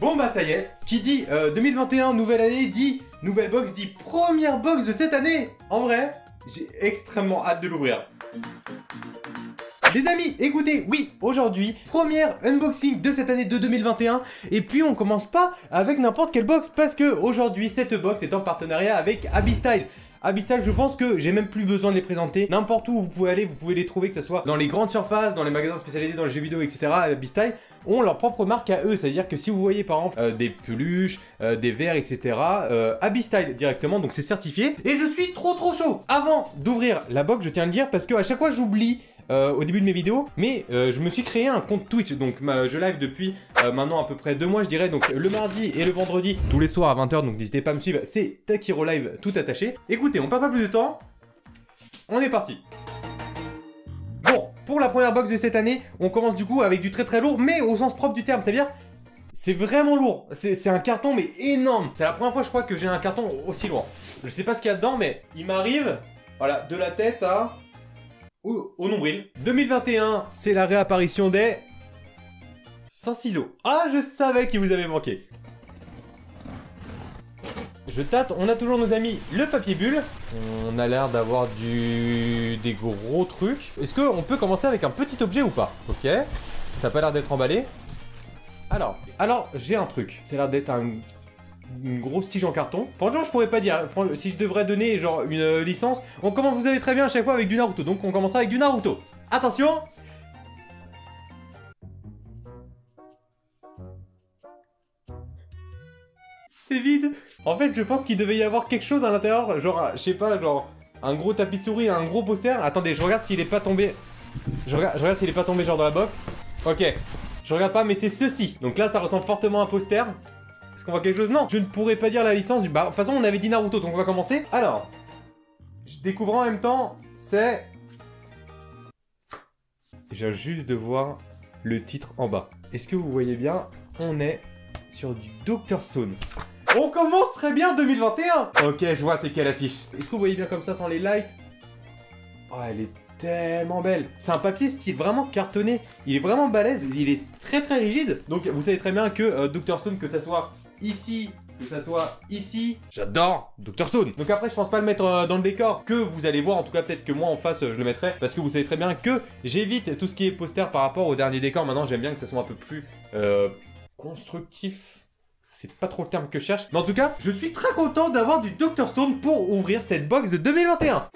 Bon bah ça y est, qui dit 2021, nouvelle année, dit nouvelle box, dit première box de cette année. En vrai, j'ai extrêmement hâte de l'ouvrir. Les amis, écoutez, oui, aujourd'hui, première unboxing de cette année de 2021. Et puis on commence pas avec n'importe quelle box, parce que aujourd'hui cette box est en partenariat avec AbyStyle. AbyStyle, je pense que j'ai même plus besoin de les présenter. N'importe où vous pouvez aller, vous pouvez les trouver, que ce soit dans les grandes surfaces, dans les magasins spécialisés dans les jeux vidéo, etc. AbyStyle ont leur propre marque à eux, c'est-à-dire que si vous voyez par exemple des peluches, des verres, etc. AbyStyle directement, donc c'est certifié. Et je suis trop chaud. Avant d'ouvrir la box, je tiens à le dire parce que à chaque fois j'oublie au début de mes vidéos, mais je me suis créé un compte Twitch, donc je live depuis maintenant à peu près 2 mois, je dirais, donc le mardi et le vendredi tous les soirs à 20h, donc n'hésitez pas à me suivre, c'est Takiro Live tout attaché. Écoutez, on perd pas plus de temps, on est parti. Bon, pour la première box de cette année, on commence du coup avec du très lourd, mais au sens propre du terme, c'est-à-dire c'est vraiment lourd, c'est un carton mais énorme. C'est la première fois je crois que j'ai un carton aussi lourd. Je sais pas ce qu'il y a dedans, mais il m'arrive, voilà, de la tête à... Au nombril. 2021, c'est la réapparition des Saint-Ciseaux. Ah, je savais qu'il vous avait manqué. Je tâte, on a toujours nos amis le papier bulle. On a l'air d'avoir des gros trucs. Est-ce qu'on peut commencer avec un petit objet ou pas? Ok, ça n'a pas l'air d'être emballé. Alors j'ai un truc. Ça a l'air d'être une grosse tige en carton. Franchement, je pourrais pas dire. Si je devrais donner genre une licence, on commence, vous allez très bien à chaque fois avec du Naruto. Donc on commencera avec du Naruto. Attention. C'est vide. En fait, je pense qu'il devait y avoir quelque chose à l'intérieur. Genre, je sais pas, genre un gros tapis de souris, un gros poster. Attendez, je regarde s'il est pas tombé. Je regarde s'il est pas tombé genre dans la box. Ok, je regarde pas, mais c'est ceci. Donc là, ça ressemble fortement à un poster. Est-ce qu'on voit quelque chose? Non, je ne pourrais pas dire la licence du... Bah, de toute façon, on avait dit Naruto, donc on va commencer. Alors, je découvre en même temps, c'est... J'ai juste de voir le titre en bas. Est-ce que vous voyez bien? On est sur du Dr. Stone. On commence très bien 2021. Ok, je vois, c'est quelle affiche? Est-ce que vous voyez bien comme ça sans les lights? Oh, elle est tellement belle. C'est un papier style vraiment cartonné. Il est vraiment balèze, il est très rigide. Donc vous savez très bien que Dr. Stone, que ça soit... ici, que ça soit ici. J'adore Dr. Stone. Donc après je pense pas le mettre dans le décor que vous allez voir. En tout cas peut-être que moi en face je le mettrai, parce que vous savez très bien que j'évite tout ce qui est poster par rapport au dernier décor. Maintenant j'aime bien que ça soit un peu plus constructif. C'est pas trop le terme que je cherche. Mais en tout cas je suis très content d'avoir du Dr. Stone pour ouvrir cette box de 2021.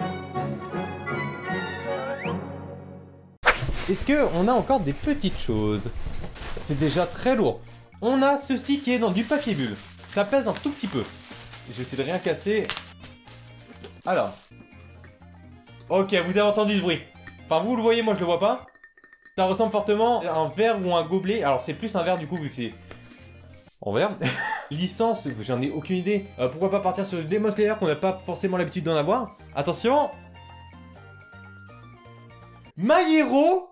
Est-ce qu'on a encore des petites choses? C'est déjà très lourd. On a ceci qui est dans du papier bulle. Ça pèse un tout petit peu. Je vais essayer de rien casser. Alors. Ok, vous avez entendu ce bruit. Enfin, vous le voyez, moi je le vois pas. Ça ressemble fortement à un verre ou un gobelet. Alors, c'est plus un verre du coup, vu que c'est... en verre. Licence, j'en ai aucune idée. Pourquoi pas partir sur le Demon Slayer qu'on n'a pas forcément l'habitude d'en avoir. Attention. My Hero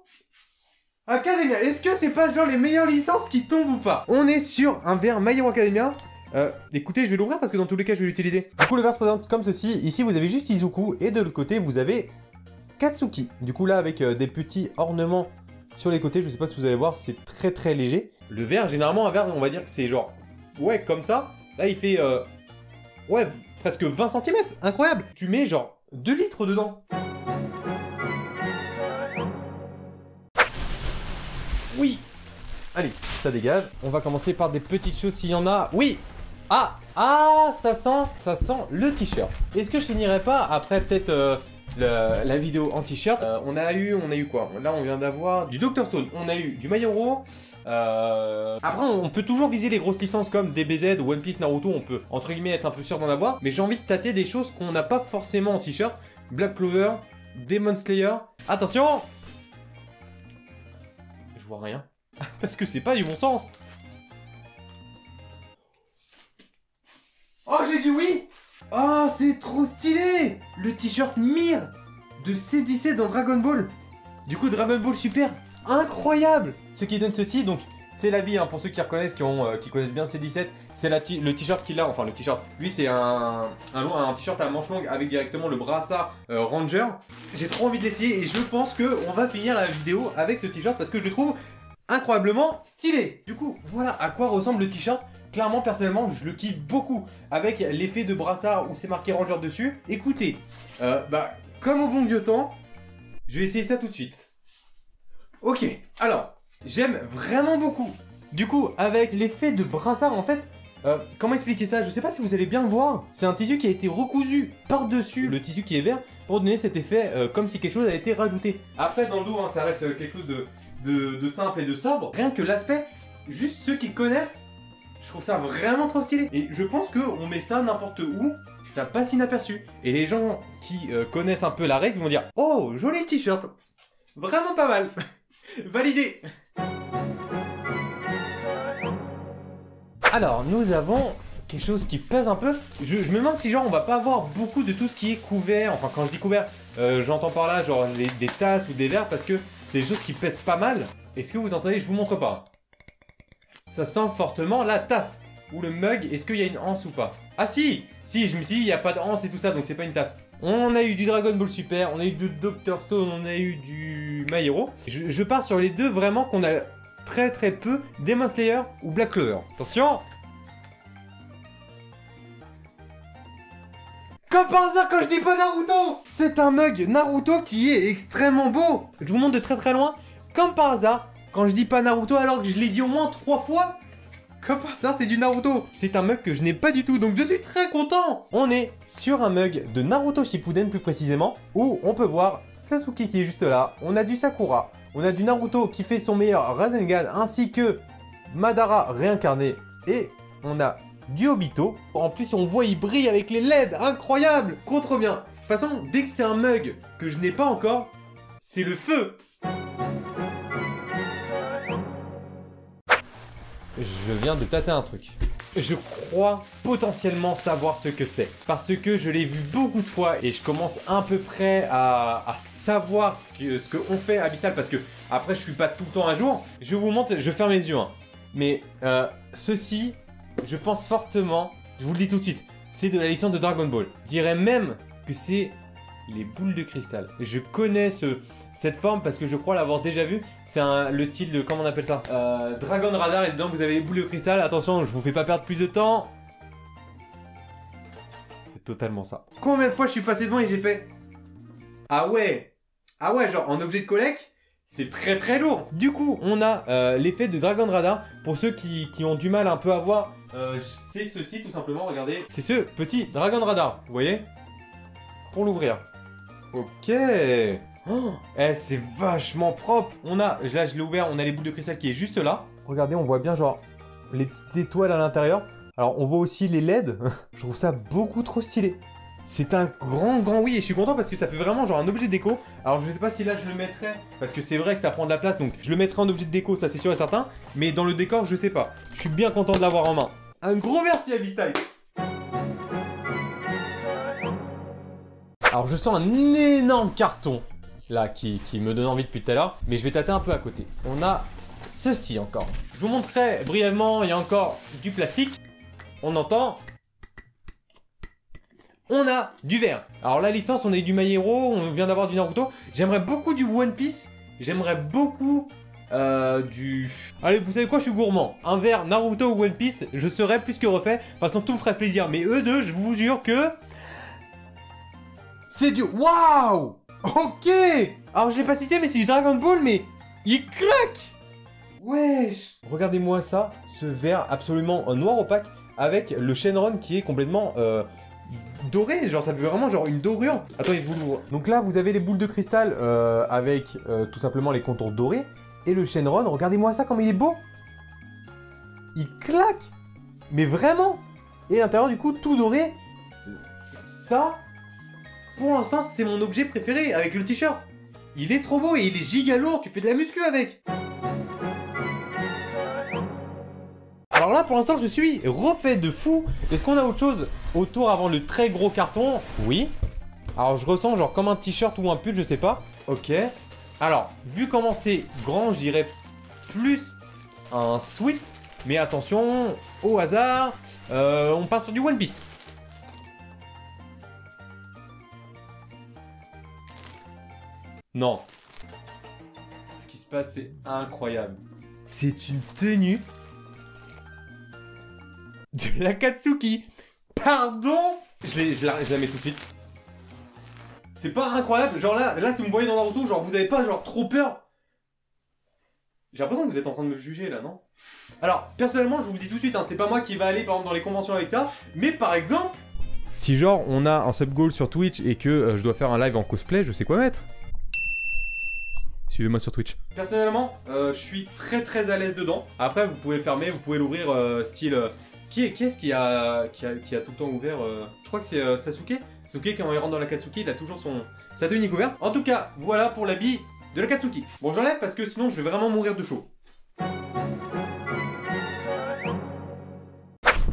Academia, est-ce que c'est pas genre les meilleures licences qui tombent ou pas? On est sur un verre My Hero Academia. Écoutez, je vais l'ouvrir parce que dans tous les cas, je vais l'utiliser. Du coup, le verre se présente comme ceci. Ici, vous avez juste Izuku et de l'autre côté, vous avez Akatsuki. Du coup, là, avec des petits ornements sur les côtés, je sais pas si vous allez voir, c'est très léger. Le verre, généralement, un verre, on va dire que c'est genre, ouais, comme ça. Là, il fait, ouais, presque 20 cm. Incroyable. Tu mets genre 2 litres dedans. Oui. Allez, ça dégage. On va commencer par des petites choses s'il y en a. Oui. Ah, ça sent le t-shirt. Est-ce que je finirai pas après peut-être la vidéo en t-shirt? On a eu quoi? Là, on vient d'avoir du Dr. Stone. On a eu du My Hero. Après, on peut toujours viser les grosses licences comme DBZ ou One Piece, Naruto. On peut, entre guillemets, être un peu sûr d'en avoir. Mais j'ai envie de tâter des choses qu'on n'a pas forcément en t-shirt. Black Clover, Demon Slayer. Attention! Je vois rien. Parce que c'est pas du bon sens. Oh, j'ai dit oui. Oh, c'est trop stylé. Le t-shirt Mir de C17 dans Dragon Ball. Du coup, Dragon Ball Super. Incroyable. Ce qui donne ceci, donc, c'est la vie. Hein, pour ceux qui reconnaissent, qui connaissent bien C17, c'est le t-shirt qu'il a. Enfin, le t-shirt. Lui, c'est un t-shirt à manches longues avec directement le brassard Ranger. J'ai trop envie de l'essayer et je pense qu'on va finir la vidéo avec ce t-shirt parce que je le trouve incroyablement stylé. Du coup, voilà à quoi ressemble le t-shirt. Clairement, personnellement, je le kiffe beaucoup avec l'effet de brassard où c'est marqué Ranger dessus. Écoutez, comme au bon vieux temps, je vais essayer ça tout de suite. Ok, alors, j'aime vraiment beaucoup. Du coup, avec l'effet de brassard, en fait, comment expliquer ça? Je sais pas si vous allez bien le voir. C'est un tissu qui a été recousu par-dessus le tissu qui est vert pour donner cet effet comme si quelque chose avait été rajouté. Après, dans le dos, hein, ça reste quelque chose de simple et de sobre. Rien que l'aspect, juste ceux qui connaissent, je trouve ça vraiment trop stylé. Et je pense qu'on met ça n'importe où, ça passe inaperçu. Et les gens qui connaissent un peu la règle vont dire « Oh, joli t-shirt, vraiment pas mal, validé !» Alors, nous avons quelque chose qui pèse un peu. Je me demande si genre on va pas avoir beaucoup de tout ce qui est couvert. Enfin, quand je dis couvert, j'entends par là genre des tasses ou des verres parce que c'est des choses qui pèsent pas mal. Est-ce que vous entendez? Je vous montre pas. Ça sent fortement la tasse ou le mug. Est-ce qu'il y a une anse ou pas? Ah si! Si, je me suis dit, il n'y a pas de anse et tout ça, donc c'est pas une tasse. On a eu du Dragon Ball Super, on a eu du Dr. Stone, on a eu du My Hero. Je pars sur les deux vraiment qu'on a très peu, Demon Slayer ou Black Clover. Attention! Comme par hasard quand je dis pas Naruto! C'est un mug Naruto qui est extrêmement beau! Je vous montre de très loin, comme par hasard, quand je dis pas Naruto alors que je l'ai dit au moins 3 fois, comme par hasard c'est du Naruto. C'est un mug que je n'ai pas du tout, donc je suis très content. On est sur un mug de Naruto Shippuden plus précisément, où on peut voir Sasuke qui est juste là, on a du Sakura, on a du Naruto qui fait son meilleur Rasengan ainsi que Madara réincarné et on a du Obito. En plus on voit il brille avec les LED, incroyable, contre bien. De toute façon dès que c'est un mug que je n'ai pas encore, c'est le feu. Je viens de tâter un truc. Je crois potentiellement savoir ce que c'est, parce que je l'ai vu beaucoup de fois et je commence à peu près à savoir ce qu'on fait à AbyStyle, parce que après je suis pas tout le temps à jour. Je vous montre, je ferme les yeux, hein. Mais ceci, je pense fortement, je vous le dis tout de suite, c'est de la licence de Dragon Ball. Je dirais même que c'est les boules de cristal. Je connais cette forme parce que je crois l'avoir déjà vu. C'est le style de, comment on appelle ça, Dragon Radar, et dedans vous avez les boules de cristal. Attention, je vous fais pas perdre plus de temps. C'est totalement ça. Combien de fois je suis passé devant et j'ai fait ah ouais, ah ouais, genre en objet de collecte, c'est très lourd. Du coup, on a l'effet de Dragon Radar. Pour ceux qui ont du mal un peu à voir, c'est ceci tout simplement, regardez. C'est ce petit Dragon Radar, vous voyez, pour l'ouvrir. Ok. Oh, eh, c'est vachement propre. On a, là je l'ai ouvert, on a les boules de cristal qui est juste là. Regardez, on voit bien genre les petites étoiles à l'intérieur. Alors on voit aussi les LED. Je trouve ça beaucoup trop stylé. C'est un grand oui, et je suis content parce que ça fait vraiment genre un objet de déco. Alors je sais pas si là je le mettrais, parce que c'est vrai que ça prend de la place, donc je le mettrai en objet de déco, ça c'est sûr et certain. Mais dans le décor, je sais pas. Je suis bien content de l'avoir en main. Un gros merci à AbyStyle. Alors je sens un énorme carton là qui me donne envie depuis tout à l'heure, mais je vais tâter un peu à côté. On a ceci encore. Je vous montrerai brièvement, il y a encore du plastique. On entend. On a du verre. Alors la licence, on a eu du My Hero, on vient d'avoir du Naruto. J'aimerais beaucoup du One Piece. J'aimerais beaucoup du... Allez, vous savez quoi, je suis gourmand. Un verre Naruto ou One Piece, je serais plus que refait. De toute façon, tout me ferait plaisir. Mais eux deux, je vous jure que... C'est du... Waouh! Ok! Alors je l'ai pas cité, mais c'est du Dragon Ball, mais il claque! Wesh! Regardez-moi ça, ce verre absolument noir opaque, avec le Shenron qui est complètement doré, genre ça fait vraiment genre une dorure. Attendez, je vous l'ouvre. Donc là, vous avez les boules de cristal avec tout simplement les contours dorés, et le Shenron, regardez-moi ça comme il est beau! Il claque! Mais vraiment! Et l'intérieur, du coup, tout doré, ça... Pour l'instant, c'est mon objet préféré avec le t-shirt. Il est trop beau et il est giga lourd, tu fais de la muscu avec. Alors là, pour l'instant, je suis refait de fou. Est-ce qu'on a autre chose autour avant le très gros carton? Oui. Alors, je ressens genre comme un t-shirt ou un pull, je sais pas. Ok. Alors, vu comment c'est grand, je dirais plus un sweat. Mais attention, au hasard, on passe sur du One Piece. Non. Ce qui se passe, c'est incroyable. c'est une tenue de l'Akatsuki. Pardon, je la mets tout de suite. C'est pas incroyable, genre là si vous me voyez dans Naruto, genre vous avez pas genre trop peur. J'ai l'impression que vous êtes en train de me juger là, non? Alors, personnellement, je vous le dis tout de suite, hein, c'est pas moi qui va aller par exemple dans les conventions avec ça, mais par exemple... Si genre on a un sub-goal sur Twitch et que je dois faire un live en cosplay, je sais quoi mettre. Suivez-moi sur Twitch. Personnellement, je suis très à l'aise dedans. Après, vous pouvez le fermer, vous pouvez l'ouvrir style... Qui est-ce qui a tout le temps ouvert je crois que c'est Sasuke. Sasuke, quand il rentre dans l'Akatsuki, il a toujours son... sa tenue ouverte. En tout cas, voilà pour l'habit de l'Akatsuki. Bon, j'enlève parce que sinon je vais vraiment mourir de chaud.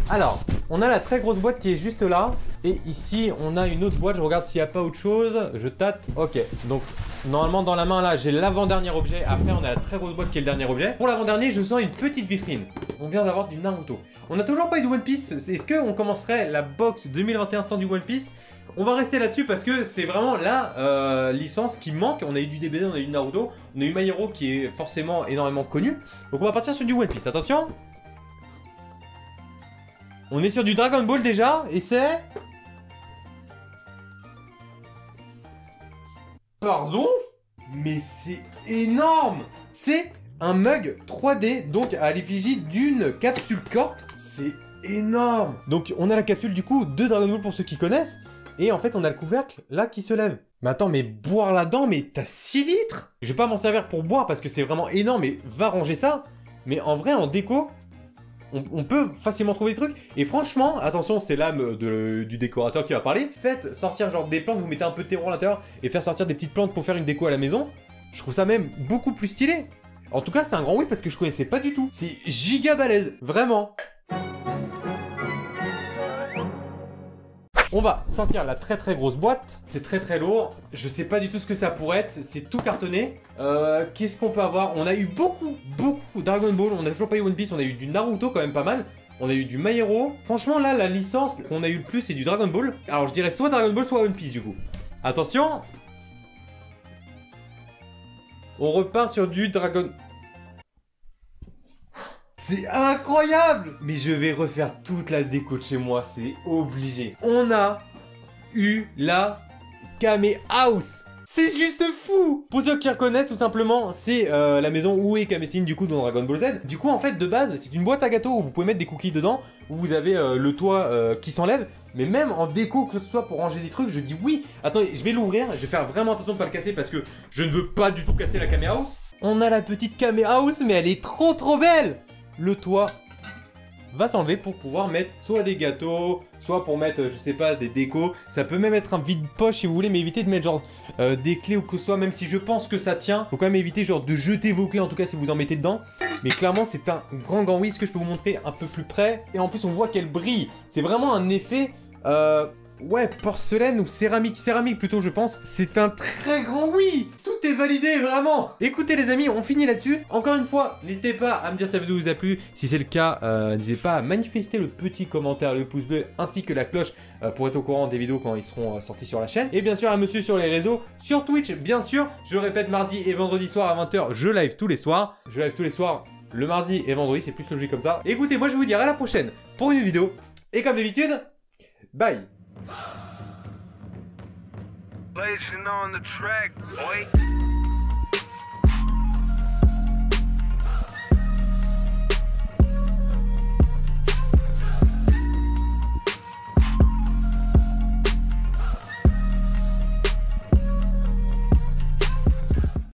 Alors, on a la très grosse boîte qui est juste là. Et ici, on a une autre boîte. Je regarde s'il n'y a pas autre chose. Je tâte. Ok, donc... Normalement dans la main là j'ai l'avant-dernier objet, après on a la très grosse boîte qui est le dernier objet. Pour l'avant-dernier je sens une petite vitrine. On vient d'avoir du Naruto. On n'a toujours pas eu de One Piece, est-ce qu'on commencerait la box 2021 stand du One Piece? On va rester là-dessus parce que c'est vraiment la licence qui manque. On a eu du DBZ, on a eu du Naruto, on a eu My Hero qui est forcément énormément connu. Donc on va partir sur du One Piece, attention. On est sur du Dragon Ball déjà et c'est... Pardon, mais c'est énorme. C'est un mug 3D, donc à l'effigie d'une capsule corp. C'est énorme. Donc on a la capsule du coup de Dragon Ball pour ceux qui connaissent. Et en fait on a le couvercle là qui se lève. Mais attends, mais boire là-dedans, mais t'as 6 litres. Je vais pas m'en servir pour boire parce que c'est vraiment énorme et va ranger ça. Mais en vrai en déco, on peut facilement trouver des trucs. Et franchement, attention, c'est l'âme du décorateur qui va parler. Faites sortir genre des plantes, vous mettez un peu de terreau à l'intérieur et faire sortir des petites plantes pour faire une déco à la maison. Je trouve ça même beaucoup plus stylé. En tout cas, c'est un grand oui parce que je connaissais pas du tout. C'est giga balèze, vraiment. On va sortir la très grosse boîte. C'est très lourd. Je sais pas du tout ce que ça pourrait être. C'est tout cartonné. Qu'est-ce qu'on peut avoir? On a eu beaucoup Dragon Ball. On a toujours pas eu One Piece. On a eu du Naruto quand même pas mal. On a eu du My Hero. Franchement là, la licence qu'on a eu le plus c'est du Dragon Ball. Alors je dirais soit Dragon Ball, soit One Piece du coup. Attention. On repart sur du Dragon... C'est incroyable! Mais je vais refaire toute la déco de chez moi, c'est obligé. On a eu la Kame House. C'est juste fou! Pour ceux qui reconnaissent, tout simplement, c'est la maison où est Kame Sennin, du coup, dans Dragon Ball Z. Du coup, en fait, de base, c'est une boîte à gâteaux où vous pouvez mettre des cookies dedans, où vous avez le toit qui s'enlève. Mais même en déco, que ce soit pour ranger des trucs, je dis oui. Attendez, je vais l'ouvrir, je vais faire vraiment attention de ne pas le casser parce que je ne veux pas du tout casser la Kame House. On a la petite Kame House, mais elle est trop belle! Le toit va s'enlever pour pouvoir mettre soit des gâteaux, soit pour mettre, je sais pas, des décos. Ça peut même être un vide-poche si vous voulez, mais évitez de mettre genre des clés ou que ce soit, même si je pense que ça tient. Faut quand même éviter genre de jeter vos clés, en tout cas si vous en mettez dedans. Mais clairement, c'est un grand oui. Est-ce que je peux vous montrer un peu plus près? Et en plus, on voit qu'elle brille. C'est vraiment un effet... ouais, porcelaine ou céramique. Céramique plutôt, je pense. C'est un très grand oui. Tout est validé, vraiment. Écoutez les amis, on finit là-dessus. Encore une fois, n'hésitez pas à me dire si la vidéo vous a plu. Si c'est le cas, n'hésitez pas à manifester le petit commentaire, le pouce bleu, ainsi que la cloche pour être au courant des vidéos quand ils seront sortis sur la chaîne. Et bien sûr, à me suivre sur les réseaux, sur Twitch, bien sûr. Je répète, mardi et vendredi soir à 20 h, je live tous les soirs. Je live tous les soirs, le mardi et vendredi, c'est plus logique comme ça. Et écoutez, moi je vous dirai à la prochaine pour une vidéo. Et comme d'habitude, bye. Blazing on the track, boy.